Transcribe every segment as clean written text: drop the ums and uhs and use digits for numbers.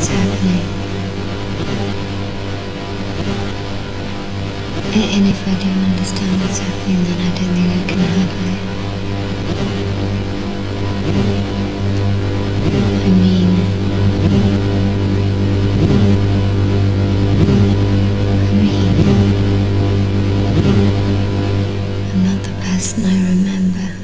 what's happening. And if I don't understand what's happening, then I don't think I can handle it. I mean, I'm not the person I remember.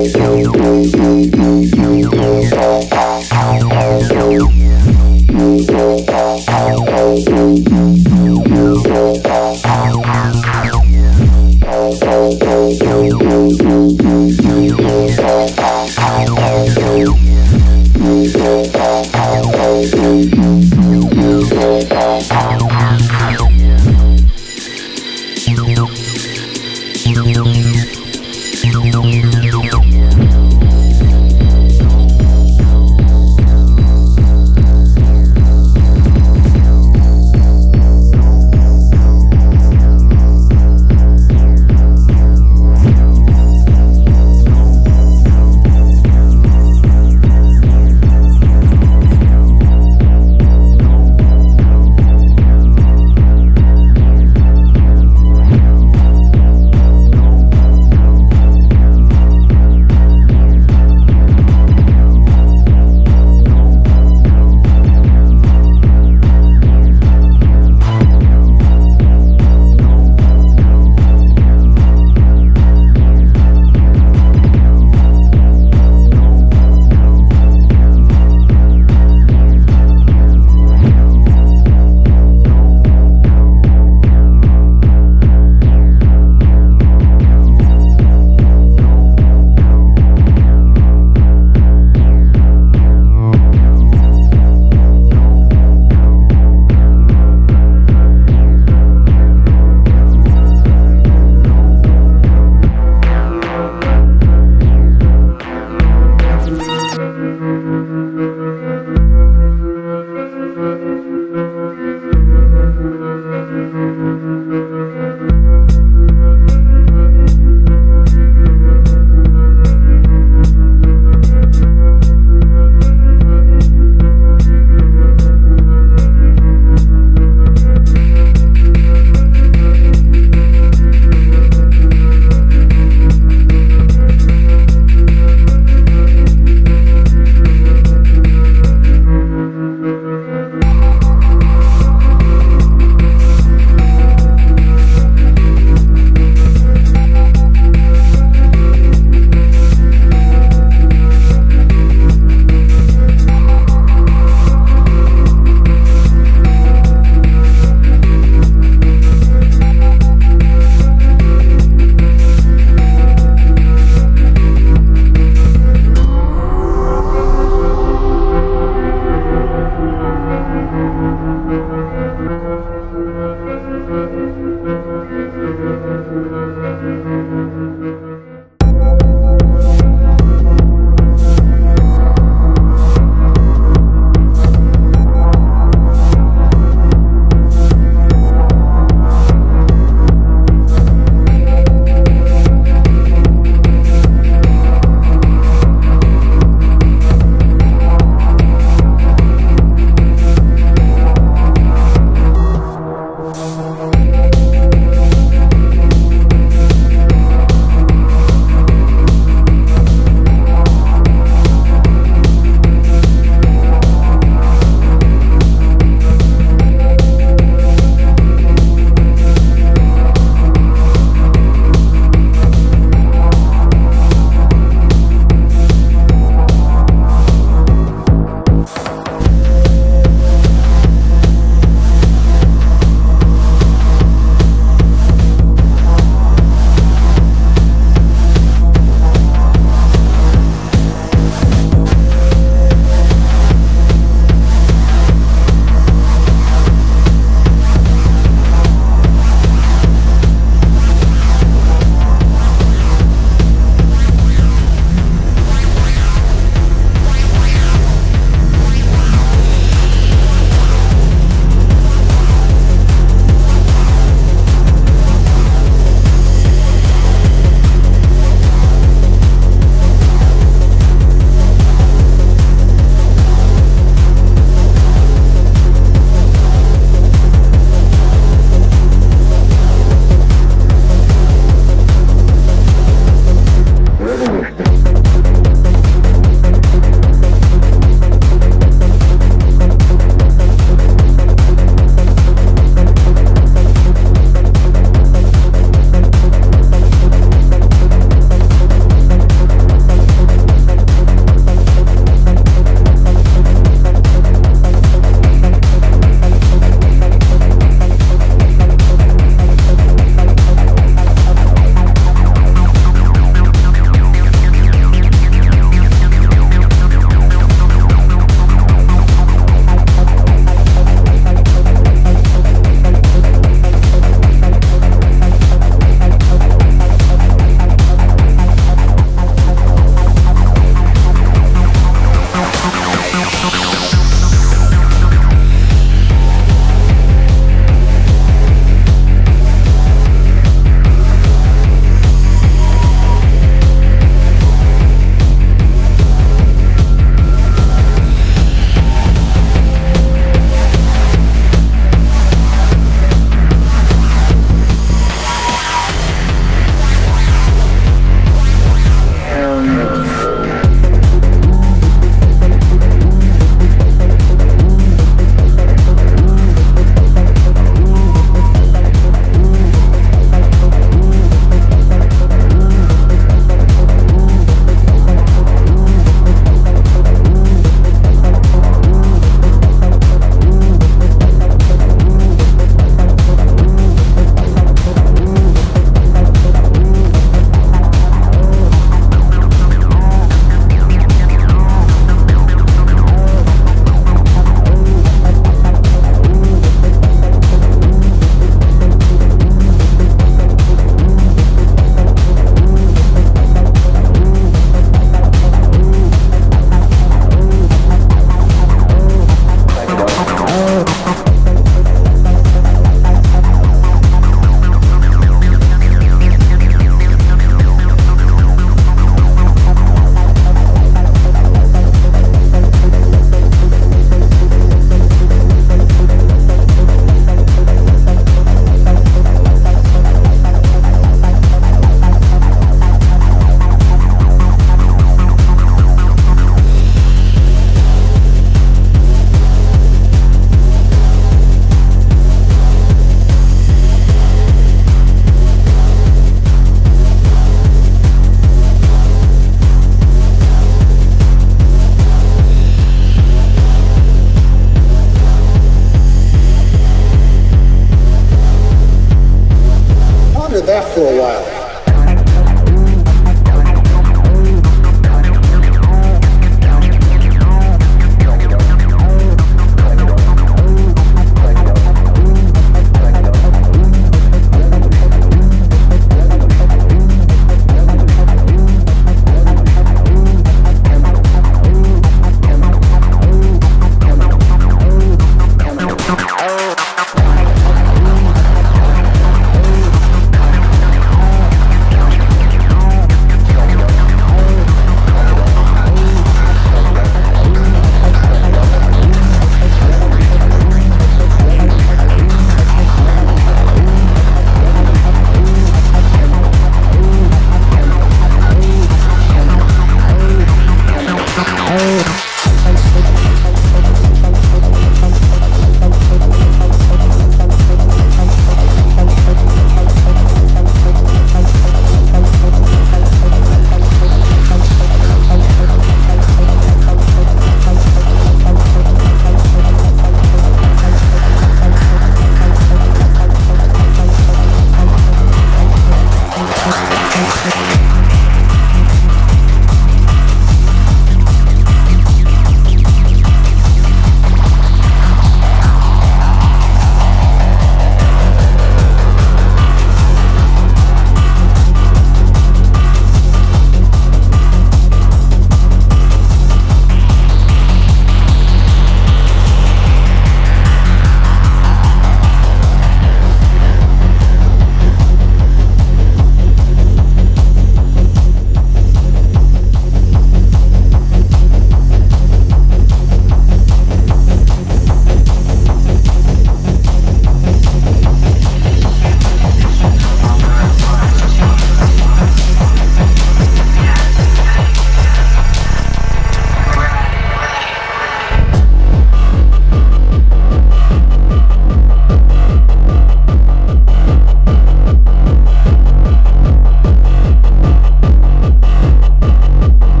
You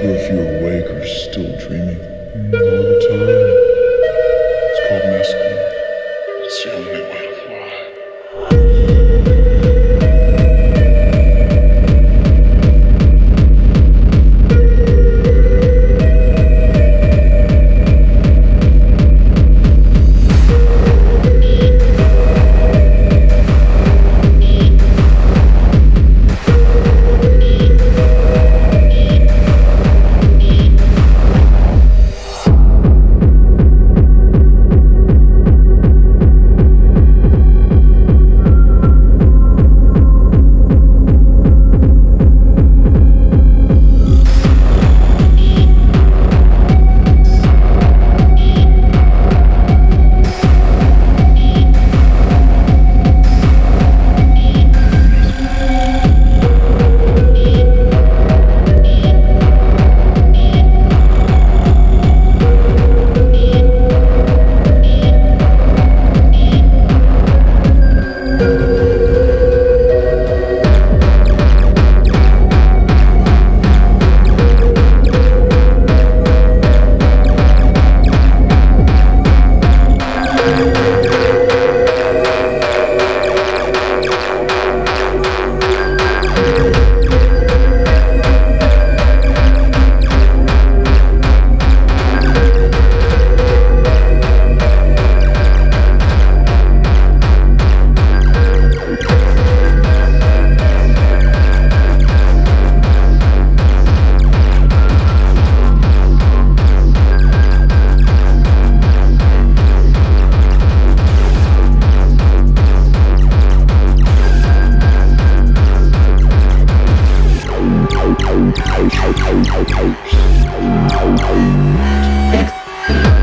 sure if you're awake or still dreaming. All the time. It's called mescaline. It's the only way to fly.